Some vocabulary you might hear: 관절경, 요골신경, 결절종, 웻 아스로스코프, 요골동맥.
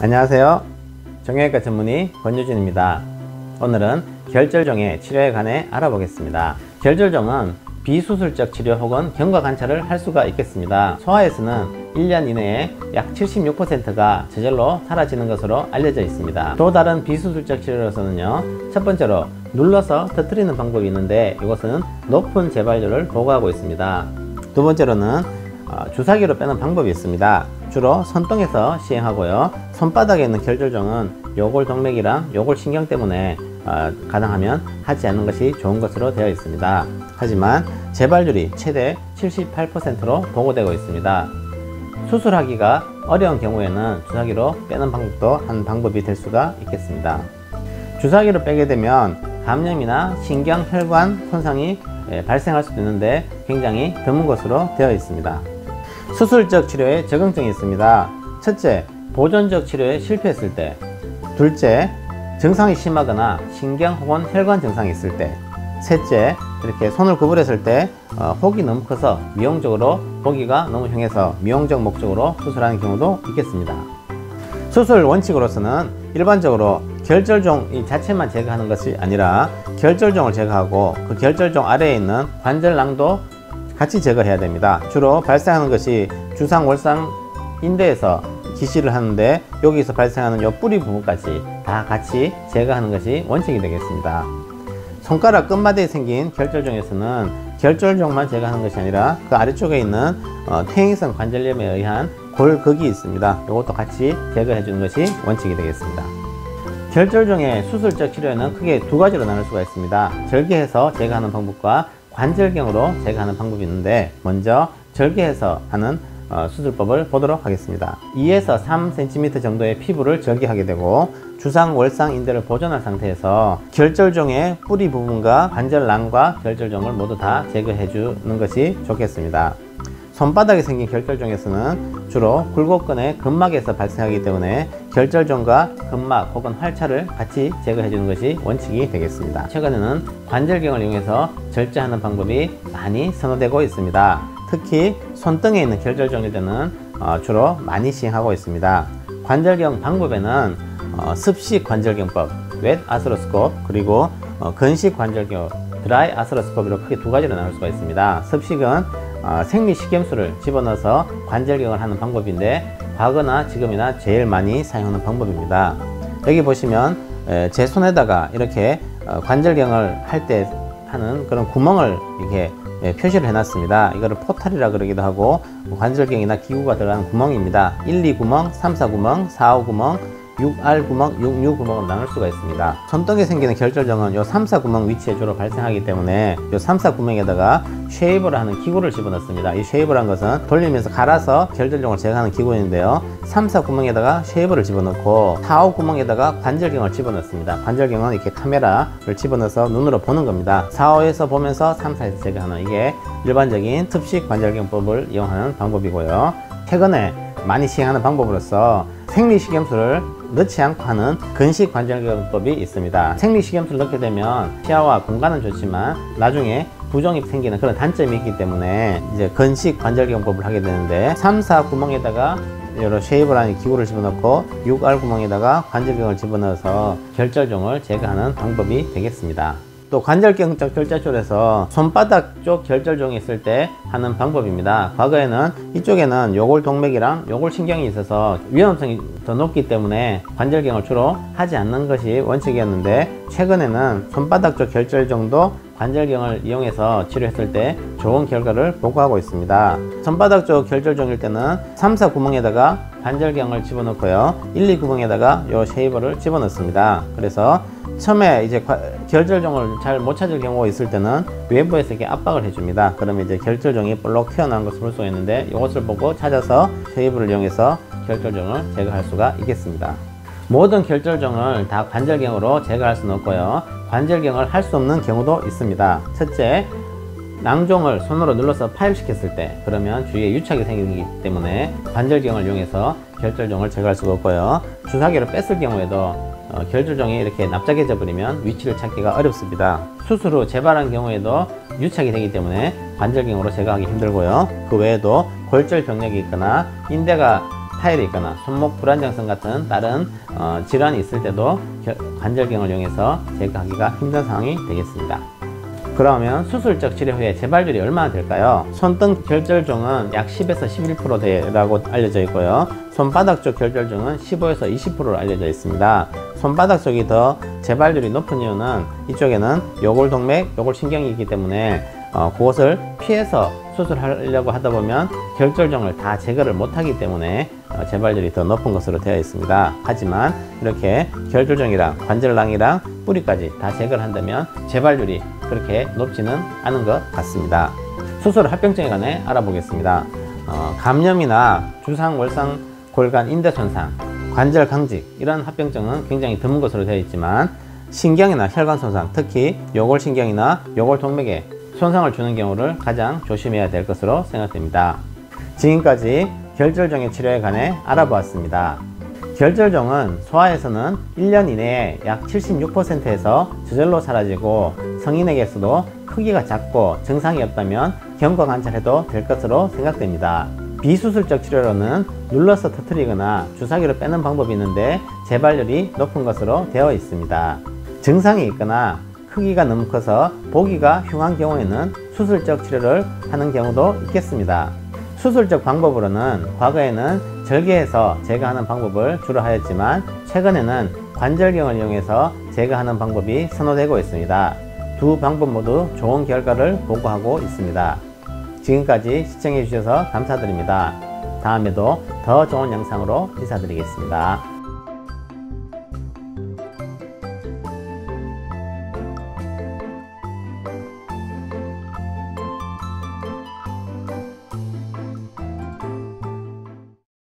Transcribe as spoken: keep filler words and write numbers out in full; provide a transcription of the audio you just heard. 안녕하세요. 정형외과 전문의 권유진입니다. 오늘은 결절종의 치료에 관해 알아보겠습니다. 결절종은 비수술적 치료 혹은 경과 관찰을 할 수가 있겠습니다. 소아에서는 일 년 이내에 약 칠십육 퍼센트가 저절로 사라지는 것으로 알려져 있습니다. 또 다른 비수술적 치료로서는요, 첫 번째로 눌러서 터뜨리는 방법이 있는데 이것은 높은 재발률을 보고하고 있습니다. 두 번째로는 주사기로 빼는 방법이 있습니다. 주로 손등에서 시행하고요, 손바닥에 있는 결절종은 요골동맥이랑 요골신경 때문에 어, 가능하면 하지 않는 것이 좋은 것으로 되어 있습니다. 하지만 재발률이 최대 칠십팔 퍼센트로 보고되고 있습니다. 수술하기가 어려운 경우에는 주사기로 빼는 방법도 한 방법이 될 수가 있겠습니다. 주사기로 빼게 되면 감염이나 신경혈관 손상이 예, 발생할 수도 있는데 굉장히 드문 것으로 되어 있습니다. 수술적 치료에 적응증이 있습니다. 첫째, 보존적 치료에 실패했을 때. 둘째, 증상이 심하거나 신경 혹은 혈관 증상이 있을 때. 셋째, 이렇게 손을 구부렸을 때 어, 혹이 너무 커서 미용적으로 보기가 너무 흉해서 미용적 목적으로 수술하는 경우도 있겠습니다. 수술 원칙으로서는 일반적으로 결절종 이 자체만 제거하는 것이 아니라 결절종을 제거하고 그 결절종 아래에 있는 관절낭도 같이 제거해야 됩니다. 주로 발생하는 것이 주상월상 인대에서 기시를 하는데 여기서 발생하는 요 뿌리 부분까지 다 같이 제거하는 것이 원칙이 되겠습니다. 손가락 끝마디에 생긴 결절종에서는 결절종만 제거하는 것이 아니라 그 아래쪽에 있는 어, 퇴행성 관절염에 의한 골극이 있습니다. 이것도 같이 제거해 주는 것이 원칙이 되겠습니다. 결절종의 수술적 치료에는 크게 두 가지로 나눌 수가 있습니다. 절개해서 제거하는 방법과 관절경으로 제거하는 방법이 있는데 먼저 절개해서 하는 어, 수술법을 보도록 하겠습니다. 이에서 삼 센티미터 정도의 피부를 절개하게 되고 주상월상 인대를 보존한 상태에서 결절종의 뿌리 부분과 관절낭과 결절종을 모두 다 제거해 주는 것이 좋겠습니다. 손바닥에 생긴 결절종에서는 주로 굴곡근의 근막에서 발생하기 때문에 결절종과 근막 혹은 활차를 같이 제거해 주는 것이 원칙이 되겠습니다. 최근에는 관절경을 이용해서 절제하는 방법이 많이 선호되고 있습니다. 특히 손등에 있는 결절종일 때는 어, 주로 많이 시행하고 있습니다. 관절경 방법에는 어, 습식 관절경법, 웻 아스로스코프, 그리고 어, 근식 관절경, 드라이 아스로스코프로 크게 두 가지로 나눌 수가 있습니다. 습식은 어, 생리식염수를 집어넣어서 관절경을 하는 방법인데 과거나 지금이나 제일 많이 사용하는 방법입니다. 여기 보시면 에, 제 손에다가 이렇게 어, 관절경을 할 때 하는 그런 구멍을 이렇게 에, 표시를 해놨습니다. 이거를 포탈이라 그러기도 하고 관절경이나 기구가 들어가는 구멍입니다. 일, 이 구멍, 삼, 사 구멍, 사, 오 구멍, 육 알 구멍, 육, 육 구멍으로 나눌 수가 있습니다. 손등에 생기는 결절종은 요 삼, 사 구멍 위치에 주로 발생하기 때문에 요 삼, 사 구멍에다가 쉐이버를 하는 기구를 집어넣습니다. 이 쉐이버란 것은 돌리면서 갈아서 결절종을 제거하는 기구인데요, 삼, 사 구멍에다가 쉐이버를 집어넣고 사, 오 구멍에다가 관절경을 집어넣습니다. 관절경은 이렇게 카메라를 집어넣어서 눈으로 보는 겁니다. 사, 오에서 보면서 삼, 사에서 제거하는, 이게 일반적인 습식 관절경법을 이용하는 방법이고요. 최근에 많이 시행하는 방법으로서 생리식염수를 넣지 않고 하는 근식 관절경법이 있습니다. 생리식염수를 넣게 되면 치아와 공간은 좋지만 나중에 부종이 생기는 그런 단점이 있기 때문에 이제 근식 관절경법을 하게 되는데 삼, 사 구멍에다가 여러 쉐이브라는 기구를 집어넣고 육 알 구멍에다가 관절경을 집어넣어서 결절종을 제거하는 방법이 되겠습니다. 또 관절경적 절제술에서 손바닥 쪽 결절종이 있을 때 하는 방법입니다. 과거에는 이쪽에는 요골동맥이랑 요골신경이 있어서 위험성이 더 높기 때문에 관절경을 주로 하지 않는 것이 원칙이었는데 최근에는 손바닥 쪽 결절종도 관절경을 이용해서 치료했을 때 좋은 결과를 보고하고 있습니다. 손바닥 쪽 결절종일 때는 삼, 사 구멍에다가 관절경을 집어넣고요, 일, 이 구멍에다가 요 쉐이버를 집어넣습니다. 그래서 처음에 이제 결절종을 잘 못 찾을 경우가 있을 때는 외부에서 이렇게 압박을 해줍니다. 그러면 이제 결절종이 볼록 튀어나온 것을 볼 수가 있는데 이것을 보고 찾아서 쉐이브를 이용해서 결절종을 제거할 수가 있겠습니다. 모든 결절종을 다 관절경으로 제거할 수는 없고요, 관절경을 할 수 없는 경우도 있습니다. 첫째, 낭종을 손으로 눌러서 파열시켰을 때 그러면 주위에 유착이 생기기 때문에 관절경을 이용해서 결절종을 제거할 수가 없고요, 주사기로 뺐을 경우에도 어, 결절종이 이렇게 납작해져 버리면 위치를 찾기가 어렵습니다. 수술 후 재발한 경우에도 유착이 되기 때문에 관절경으로 제거하기 힘들고요, 그 외에도 골절 병력이 있거나 인대가 스타일이 있거나 손목 불안정성 같은 다른 어, 질환이 있을 때도 결, 관절경을 이용해서 제거하기가 힘든 상황이 되겠습니다. 그러면 수술적 치료 후에 재발률이 얼마나 될까요? 손등 결절종은 약 십에서 십일 퍼센트 대라고 알려져 있고요. 손바닥 쪽 결절종은 십오에서 이십 퍼센트로 알려져 있습니다. 손바닥 쪽이 더 재발률이 높은 이유는 이쪽에는 요골동맥, 요골신경이기 때문에 어, 그것을 피해서 수술하려고 하다 보면 결절종을 다 제거를 못하기 때문에 어, 재발률이 더 높은 것으로 되어 있습니다. 하지만 이렇게 결절종이랑 관절낭이랑 뿌리까지 다 제거를 한다면 재발률이 그렇게 높지는 않은 것 같습니다. 수술 합병증에 관해 알아보겠습니다. 어, 감염이나 주상, 월상, 골간, 인대 손상, 관절 강직 이런 합병증은 굉장히 드문 것으로 되어 있지만 신경이나 혈관 손상, 특히 요골신경이나 요골동맥에 손상을 주는 경우를 가장 조심해야 될 것으로 생각됩니다. 지금까지 결절종의 치료에 관해 알아보았습니다. 결절종은 소아에서는 일 년 이내에 약 칠십육 퍼센트에서 저절로 사라지고 성인에게서도 크기가 작고 증상이 없다면 경과 관찰해도 될 것으로 생각됩니다. 비수술적 치료로는 눌러서 터뜨리거나 주사기로 빼는 방법이 있는데 재발률이 높은 것으로 되어 있습니다. 증상이 있거나 크기가 너무 커서 보기가 흉한 경우에는 수술적 치료를 하는 경우도 있겠습니다. 수술적 방법으로는 과거에는 절개해서 제거하는 방법을 주로 하였지만 최근에는 관절경을 이용해서 제거하는 방법이 선호되고 있습니다. 두 방법 모두 좋은 결과를 보고하고 있습니다. 지금까지 시청해 주셔서 감사드립니다. 다음에도 더 좋은 영상으로 인사드리겠습니다.